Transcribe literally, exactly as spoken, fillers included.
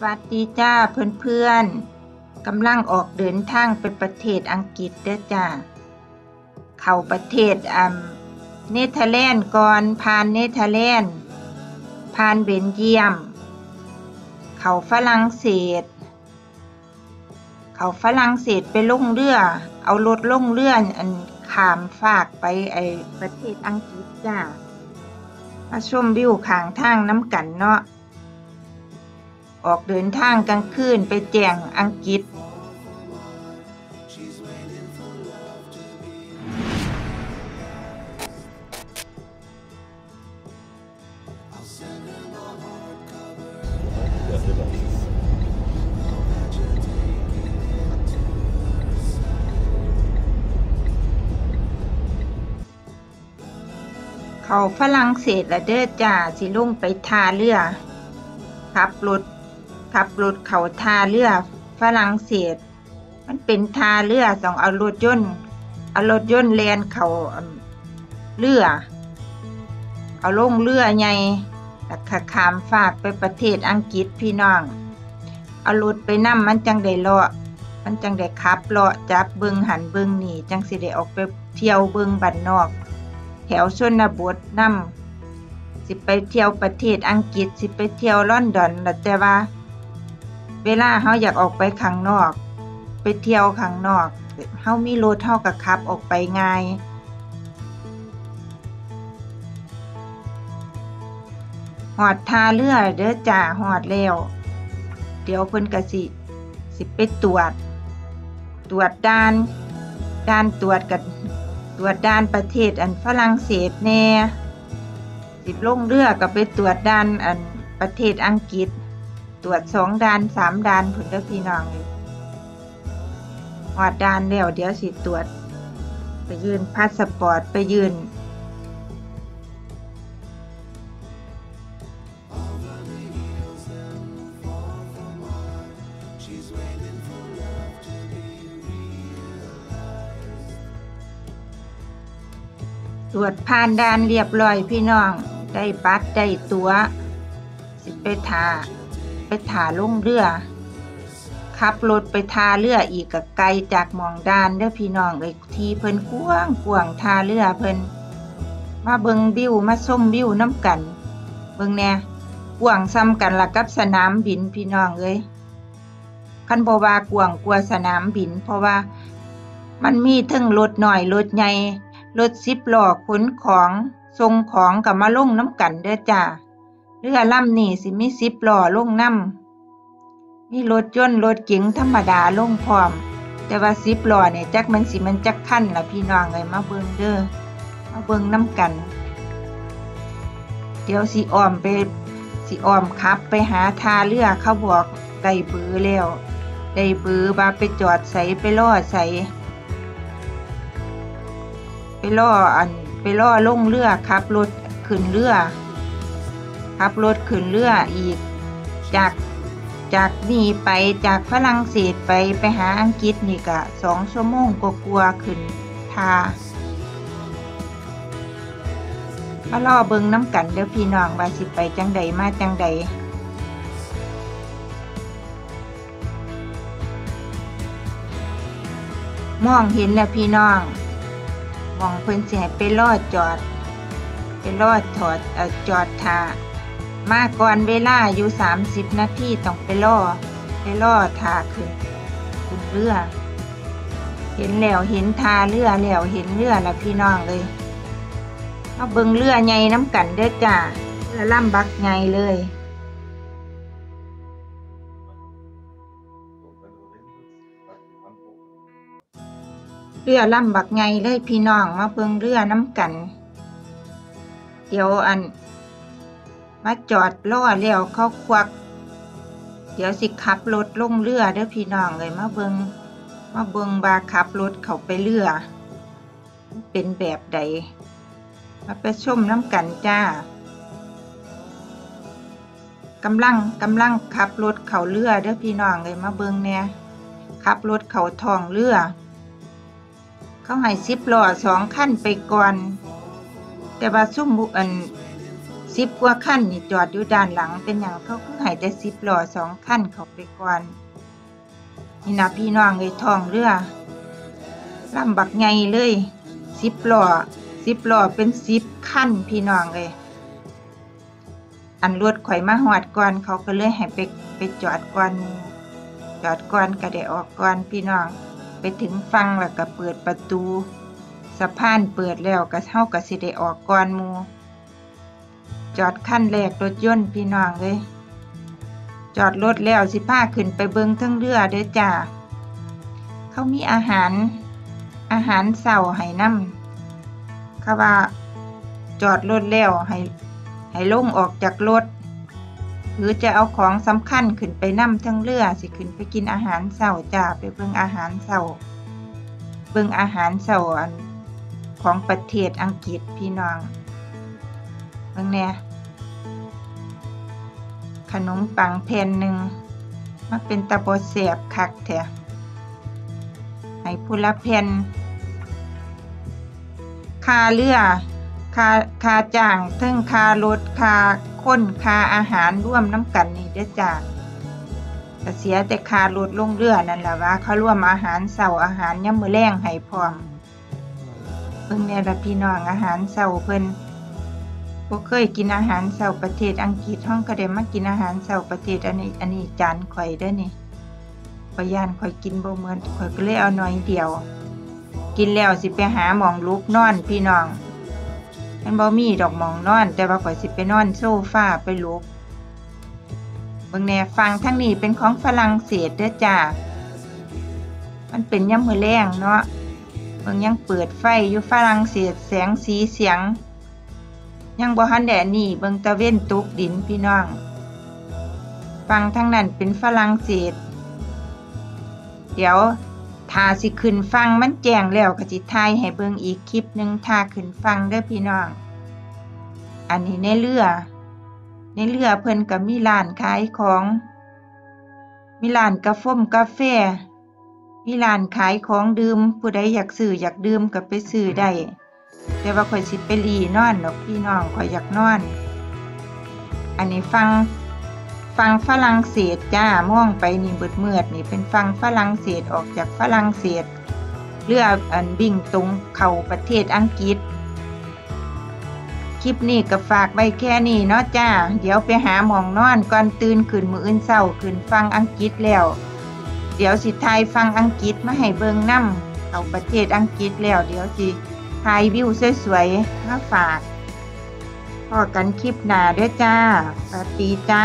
สวัสดีจ้าเพื่อนๆกำลังออกเดินทางไปประเทศอังกฤษเด้อจ้าเข้าประเทศอ่ำเนเธอร์แลนด์ก่อนผ่านเนเธอร์แลนด์ผ่านเบลเยียมเข้าฝรั่งเศสเข้าฝรั่งเศสไปลงเรือเอารถลงเรืออันข้ามฟากไปไอประเทศอังกฤษจ้ามาชมวิวข้างทางน้ำกันเนาะออกเดินทางกลางคืนไปแจ้งอังกฤษเขาฝรั่งเศสละเด้อจ่าสิลงไปท่าเรือขับรถขับรถเขาท่าเรือฝรั่งเศสมันเป็นท่าเรือสองเอารถยนต์เอารถยนต์แลนเขาเรือเอาลงเรือใหญ่แล้วก็ข้ามฟากไปประเทศอังกฤษพี่น้องเอารถไปนั่มมันจังได้เลาะมันจังได้ขับเลาะจับเบิ้งหันเบิ้งหนีจังสิได้ออกไปเที่ยวเบิ้งบ้านนอกแถวชนบทนำสิไปเที่ยวประเทศอังกฤษสิไปเที่ยวลอนดอนแต่ว่าเวลาเขาอยากออกไปข้างนอกไปเที่ยวข้างนอกเขามีรถเท่ากับขับออกไปง่ายหอดท่าเรือเด้อจ่าหอดแล้วเดี๋ยวเพิ่นกะสิสิไปตรวจตรวจด่านด่านตรวจกับตรวจด่านประเทศอันฝรั่งเศสแน่สิบลงเรือก็ไปตรวจด่านอันประเทศอังกฤษตรวจสองด่านสามด่านผลก็พี่น้องเลยหอดด่านแล้วเดี๋ยวสิตรวจไปยืนพาสปอร์ตไปยืนตรวจผ่านด่านเรียบร้อยพี่น้องได้บัตรได้ตั๋วสิไปท่าไปท่าลงเรือขับรถไปท่าเรืออีกก็ไกลจากหม่องด่านเด้อพี่น้องเอ้ยที่เพิ่นกว้างกว้างท่าเรือเพิ่นมาเบิ่งวิวมาชมวิวน้ำกันเบิ่งแน่กว้างซ้ำกันละกับสนามบินพี่น้องเอ้ยคันบ่ว่ากว้างกว่าสนามบินเพราะว่ามันมีทั้งรถน้อยรถใหญ่รถสิบล้อขนของทรงของกับมาลงน้ำกันเด้อจ้าเรือลำนี่สิมีสิบล้อลงน้ำมีรถยนต์รถเก๋งธรรมดาลงพร้อมแต่ว่าสิบล้อเนี่ยจักมันสิมันจักขั้นละพี่น้องเลยมาเบิ่งเด้อมาเบิ่งน้ำกันเดี๋ยวสิอ้อมไปสิอ้อมขับไปหาท่าเรือเขาบอกได้ปื้อแล้วได้ปื้อว่าไปจอดใส่ไปล่อใส่ไปล่ออันไปล่อลงเรือขับรถขึ้นเรือขับรถขึ้นเรืออีกจากจากนี่ไปจากฝรั่งเศสไปไปหาอังกฤษนี่กะสองชั่วโมงก็กลัวขึ้นท่ามาล่อเบิงน้ำกันเด้อพี่น้องว่าสิไปจังใดมาจังใดมองเห็นแล้วพี่น้องมองเพิ่นสิให้ไปลอดจอดไปลอดถอดเอ่อจอดท่ามาก่อนเวลาอยู่สามสิบนาทีต้องไปลอดไปลอดท่าขึ้นขึ้นเรือเห็นแล้วเห็นท่าเรือแล้วเห็นเรือแล้วพี่น้องเลยเอาเบิ่งเรือใหญ่น้ำกันเด้อจ้าเรือลำบักใหญ่เลยเรือลำบักไงเลยพี่น้องมาเบิ่งเรือน้ำกันเดี๋ยวอันมาจอดล่อแล้วเขาควักเดี๋ยวสิขับรถลงเรือเด้อพี่น้องเลยมาเบิ่งมาเบิ่งบาขับรถเขาไปเรือเป็นแบบใดมาไปชมน้ำกันจ้ากำลังกำลังขับรถเขาเรือเด้อพี่น้องเลยมาเบิ่งเนี่ยขับรถเขาทองเรือเขาให้สิบล้อสองขั้นไปก่อนแต่ว่าซุ่มบุอัน สิบกว่าขั้นนี่จอดอยู่ด้านหลังเป็นอย่างเขาคือให้แต่สิบล้อสองขั้นเขาไปก่อนนี่นะพี่น้องเลยทองเรือลำบักไงเลยสิบล้อสิบล้อเป็นสิบขั้นพี่น้องเลยอันรวดข่อยมาหอดก่อนเขาก็เลยให้ไปไปจอดก่อนจอดก่อนก็ได้ออกก่อนพี่น้องไปถึงฟังแล้วก็เปิดประตูสะพานเปิดแล้วก็เท่ากับสิได้ออกก่อนมูจอดขั้นแรกรถยนต์พี่น้องเลยจอดรถแล้วสิพาขึ้นไปเบิ้งทั้งเรือเด้อจ้าเขามีอาหารอาหารเสาให้น้ำเขาว่าจอดรถแล้วให้ให้ลงออกจากรถหรือจะเอาของสำคัญขึ้นไปนั่มทั้งเรือสิขึ้นไปกินอาหารเสาจ้าไปเบิ้งอาหารเสาเบิ้งอาหารเสาของประเทศอังกฤษพี่น้องเบิ้งเนี่ยขนมปังแผ่นหนึ่งมันเป็นตะโบเสียบคักแท้ให้ผู้ละแผ่นคาเรือคาคาจ่างทั้งคารถคาค้นคาอาหารร่วมน้ำกันนี่เด้อจ้าแต่เสียแต่คารถลงเรือนั่นแหละว่าเขาร่วมอาหารเสาอาหารย่ำมือแรงให้พร้อมเพิ่งเนี่ยละพี่น้องอาหารเสาเพิ่นพวกเคยกินอาหารเสาประเทศอังกฤษห้องกระเดมมากินอาหารเสาประเทศอันนี้อันนี้จานข่อยได้นี่ข่อยย่านข่อยกินบ่เหมือนข่อยก็เลยเอาหน่อยเดียวกินแล้วสิไปหาหมองลุกนอนพี่น้องมันบ่มีดอกหมองนอนแต่ว่าข่อยสิไปนอนโซฟาไปลุกเบิ่งแน่ฟังทั้งนี้เป็นของฝรั่งเศสเด้อจ้ามันเป็นย่ำมือแรงเนาะเบิ่งยังเปิดไฟอยู่ฝรั่งเศสแสงสีเสียงยังบ่ฮันแดดนี่เบิ่งตะเว้นตกดินพี่น้องฟังทั้งนั้นเป็นฝรั่งเศสเดี๋ยวถ้าสิขึ้นฟังมันแจ้งแล้วก็สิถ่ายให้เบิ่งอีกคลิปนึงถ้าขึ้นฟังเด้อพี่น้องอันนี้ในเรือในเรือเพิ่นก็มีร้านขายของมีร้านกาแฟกาแฟมีร้านขายของดื่มผู้ใดอยากซื้ออยากดื่มก็ไปซื้อได้แต่ว่าข่อยสิไปรีนอนดอกพี่น้องข่อยอยากนอนอันนี้ฟังฟังฝรั่งเศสจ้าม่วงไปนี่เบิดเมือดนี่เป็นฟังฝรั่งเศสออกจากฝรั่งเศสเรืออันบิ่งตรงเข้าประเทศอังกฤษคลิปนี้ก็ฝากไว้แค่นี้เนาะจ้าเดี๋ยวไปหาหมองนอนก่อนตื่นขึ้นมื้ออื่นเช้าขึ้นฟังอังกฤษแล้วเดี๋ยวสิถ่ายฟังอังกฤษมาให้เบิ่งนำเข้าประเทศอังกฤษแล้วเดี๋ยวสิถ่ายวิวสวยๆมาฝากพอกันคลิปหน้าด้วยจ้าสวัสดีจ้า